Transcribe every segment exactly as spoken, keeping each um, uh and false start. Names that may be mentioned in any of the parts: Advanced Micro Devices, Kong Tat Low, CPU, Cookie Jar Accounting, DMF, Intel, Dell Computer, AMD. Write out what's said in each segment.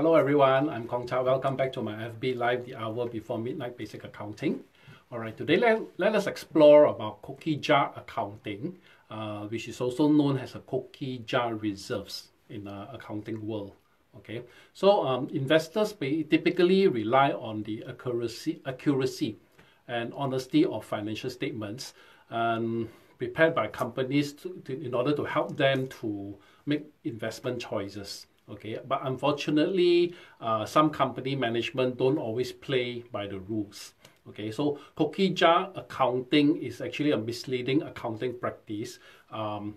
Hello everyone, I'm Kong Tat. Welcome back to my F B Live, the hour before midnight basic accounting. All right, today let, let us explore about cookie jar accounting, uh, which is also known as a cookie jar reserves in the accounting world. Okay, so um, investors typically rely on the accuracy, accuracy and honesty of financial statements um, prepared by companies to, to, in order to help them to make investment choices. Okay, but unfortunately, uh, some company management don't always play by the rules. Okay, so cookie jar accounting is actually a misleading accounting practice um,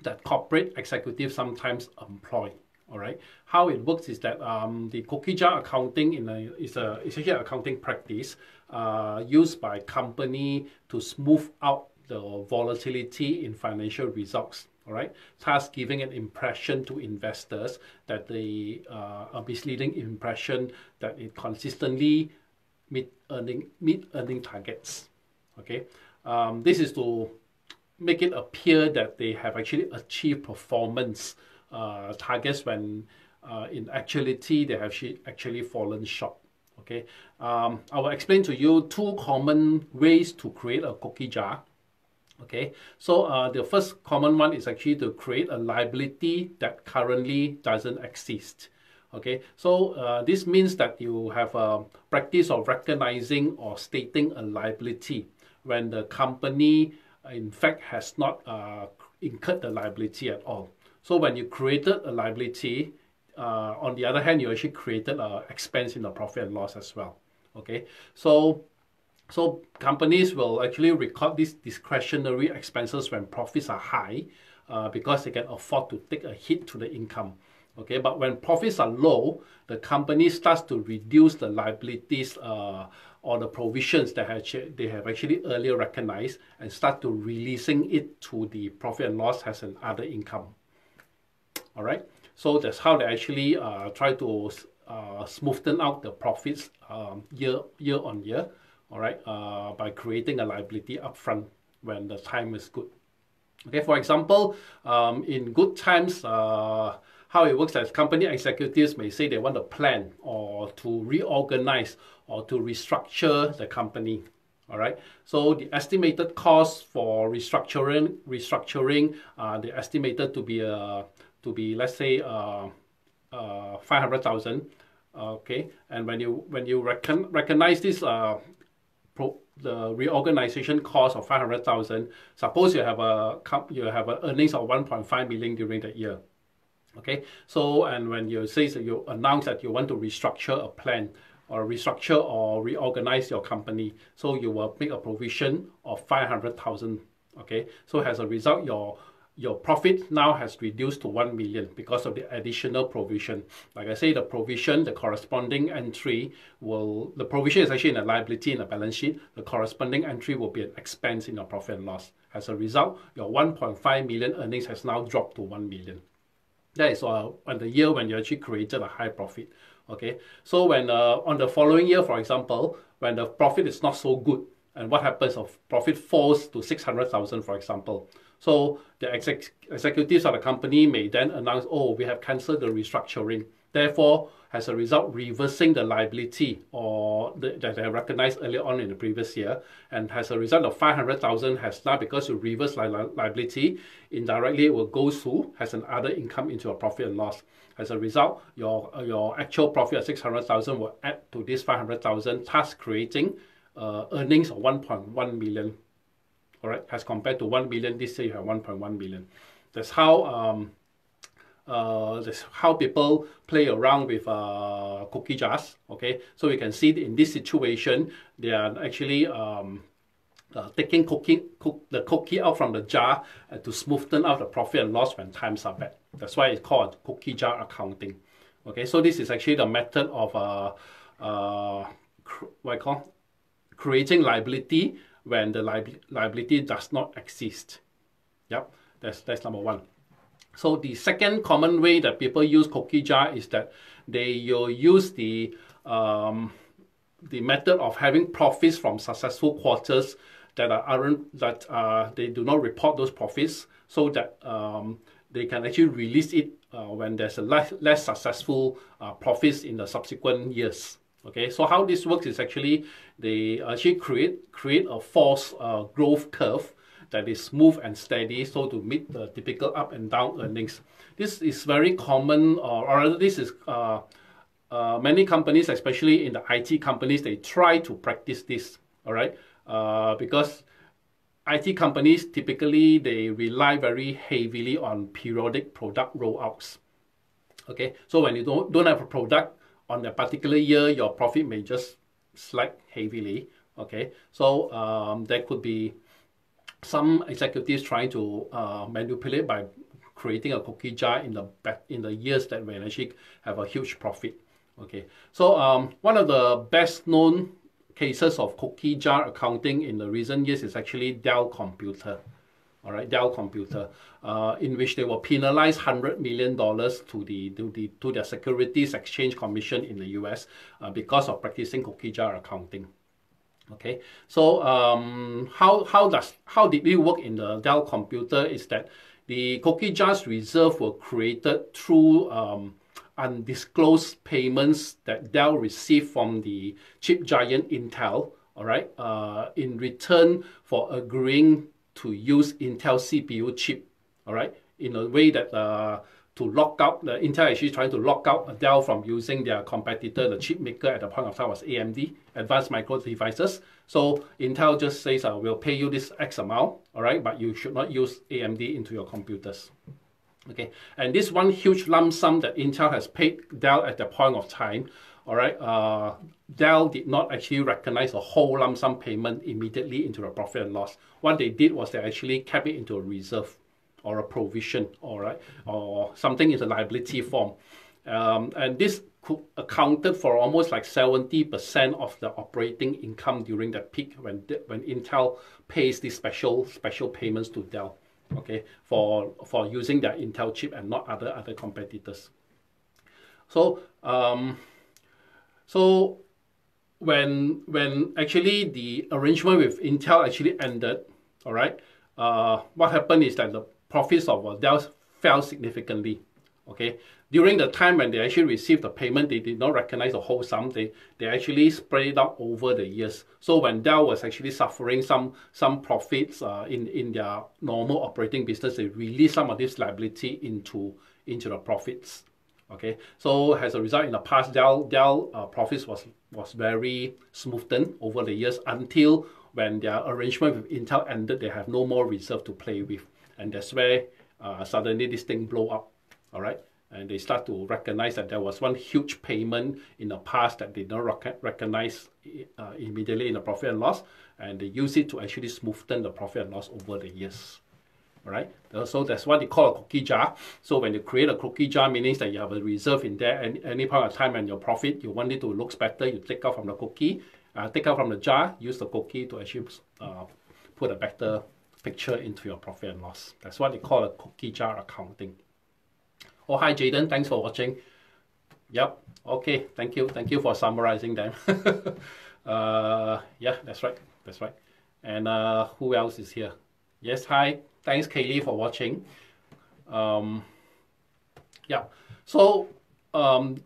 that corporate executives sometimes employ. All right, how it works is that um, the cookie jar accounting in a, is a is actually an accounting practice uh, used by company to smooth out the volatility in financial results. All right, thus giving an impression to investors that they uh, a misleading impression that it consistently meet earning meet earning targets. Okay, um, this is to make it appear that they have actually achieved performance uh, targets when uh, in actuality they have actually fallen short. Okay, um, I will explain to you two common ways to create a cookie jar. Okay, so uh, the first common one is actually to create a liability that currently doesn't exist. Okay, so uh, this means that you have a practice of recognizing or stating a liability when the company in fact has not uh, incurred the liability at all. So when you created a liability, uh, on the other hand, you actually created an expense in the profit and loss as well. Okay, so So companies will actually record these discretionary expenses when profits are high uh, because they can afford to take a hit to the income. Okay, but when profits are low, the company starts to reduce the liabilities uh, or the provisions that have, they have actually earlier recognized and start to releasing it to the profit and loss as an other income. All right, so that's how they actually uh, try to uh, smoothen out the profits um, year, year on year. All right, uh, by creating a liability upfront when the time is good. Okay, for example, um, in good times, uh, how it works as company executives may say they want to plan or to reorganize or to restructure the company. All right, so the estimated cost for restructuring, restructuring, uh, they estimated to be uh, to be let's say uh, uh, five hundred thousand. Okay, and when you when you reckon, recognize this. Uh, the reorganization cost of five hundred thousand, suppose you have a you have an earnings of one point five million during that year. Okay, so and when you say so you announce that you want to restructure a plan or restructure or reorganize your company, so you will make a provision of five hundred thousand. Okay, so as a result, your your profit now has reduced to one million because of the additional provision. Like I say, the provision, the corresponding entry will, the provision is actually in a liability in a balance sheet. The corresponding entry will be an expense in your profit and loss. As a result, your one point five million earnings has now dropped to one million. That is uh, on the year when you actually created a high profit. Okay, so when uh, on the following year, for example, when the profit is not so good, and what happens if profit falls to six hundred thousand, for example? So the exec executives of the company may then announce, oh, we have cancelled the restructuring. Therefore, as a result, reversing the liability or the, that they recognized earlier on in the previous year. And as a result of five hundred thousand has now, because you reverse li li liability, indirectly it will go through as an other income into a profit and loss. As a result, your, your actual profit of six hundred thousand will add to this five hundred thousand, thus creating Uh, earnings of one point one million, all right, as compared to one million. This year you have one point one million. That's how um, uh, that's how people play around with uh, cookie jars. Okay, so you can see in this situation they are actually um, uh, taking cookie, cook, the cookie out from the jar uh, to smoothen out the profit and loss when times are bad. That's why it's called cookie jar accounting. Okay, so this is actually the method of uh, uh, what I call creating liability when the li liability does not exist. Yep, that's, that's number one. So the second common way that people use cookie jar is that they you'll use the, um, the method of having profits from successful quarters that, are, aren't, that uh, they do not report those profits so that um, they can actually release it uh, when there's a less, less successful uh, profits in the subsequent years. Okay, so how this works is actually they actually create create a false uh, growth curve that is smooth and steady, so to meet the typical up and down earnings. This is very common, or, or this is uh, uh, many companies, especially in the I T companies, they try to practice this. All right, uh, because I T companies typically they rely very heavily on periodic product rollouts. Okay, so when you don't don't have a product on a particular year, your profit may just slide heavily. Okay, so um, there could be some executives trying to uh, manipulate by creating a cookie jar in the back in the years that when actually have a huge profit. Okay, so um, one of the best known cases of cookie jar accounting in the recent years is actually Dell Computer. All right, Dell Computer, uh, in which they were penalized one hundred million dollars to the to the to the Securities Exchange Commission in the U S uh, because of practicing cookie jar accounting. Okay, so um, how how does how did it work in the Dell Computer is that the cookie jars reserve were created through um, undisclosed payments that Dell received from the chip giant Intel, all right, uh, in return for agreeing to use Intel C P U chip, all right, in a way that uh, to lock out, the Intel actually trying to lock out Dell from using their competitor, the chip maker at the point of time was A M D, Advanced Micro Devices. So Intel just says, uh, we'll pay you this X amount, all right, but you should not use A M D into your computers. Okay, and this one huge lump sum that Intel has paid Dell at the point of time, all right, uh, Dell did not actually recognize the whole lump sum payment immediately into the profit and loss. What they did was they actually kept it into a reserve or a provision, all right, or something in the liability form. Um, and this could accounted for almost like seventy percent of the operating income during that peak when, when Intel pays these special, special payments to Dell. Okay, for for using their Intel chip and not other other competitors. So um, so when when actually the arrangement with Intel actually ended, all right, uh, what happened is that the profits of Dell fell significantly. Okay, during the time when they actually received the payment, they did not recognize the whole sum. They they actually spread out over the years. So when Dell was actually suffering some some profits uh, in in their normal operating business, they released some of this liability into into the profits. Okay, so as a result, in the past, Dell Dell uh, profits was was very smoothed over the years until when their arrangement with Intel ended. They have no more reserve to play with, and that's where uh, suddenly this thing blow up. All right, and they start to recognize that there was one huge payment in the past that they don't rec recognize uh, immediately in the profit and loss, and they use it to actually smoothen the profit and loss over the years. All right, so that's what they call a cookie jar. So when you create a cookie jar, meaning that you have a reserve in there, and any point of time and your profit, you want it to look better, you take out from the cookie, uh, take out from the jar, use the cookie to actually uh, put a better picture into your profit and loss. That's what they call a cookie jar accounting. Oh, hi Jaden, thanks for watching. Yep, okay, thank you. Thank you for summarizing them. uh, yeah, that's right, that's right. And uh, who else is here? Yes, hi, thanks Kaylee for watching. Um, yeah, so um,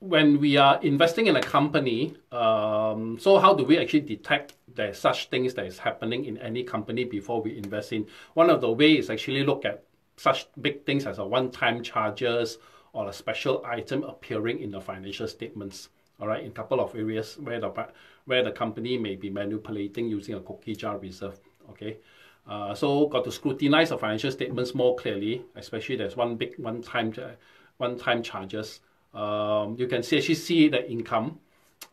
when we are investing in a company, um, so how do we actually detect there's such things that is happening in any company before we invest in? One of the ways is actually look at such big things as a one-time charges or a special item appearing in the financial statements, all right, in a couple of areas where the, where the company may be manipulating using a cookie jar reserve, okay? Uh, so got to scrutinize the financial statements more clearly, especially there's one big one-time one-time charges. Um, you can see, actually see the income,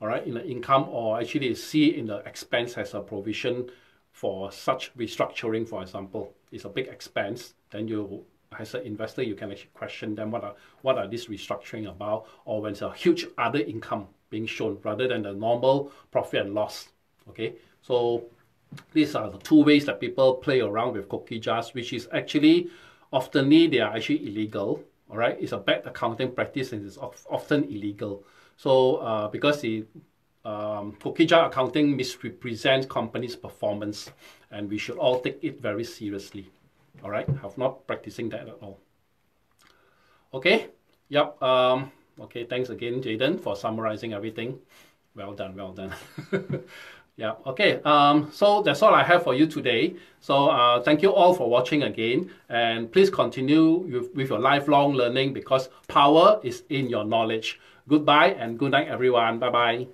all right, in the income, or actually see in the expense as a provision for such restructuring, for example. It's a big expense. Then you, as an investor, you can actually question them. What are what are these restructuring about? Or when it's a huge other income being shown rather than the normal profit and loss. Okay, so these are the two ways that people play around with cookie jars, which is actually often they are actually illegal. All right, it's a bad accounting practice and it's often illegal. So uh, because the Um, cookie jar accounting misrepresents companies' performance, and we should all take it very seriously. All right, I'm not practicing that at all. Okay, yep. Um, okay, thanks again, Jaden, for summarizing everything. Well done, well done. Yeah, okay, um, so that's all I have for you today. So uh, thank you all for watching again, and please continue with, with your lifelong learning, because power is in your knowledge. Goodbye and good night, everyone. Bye-bye.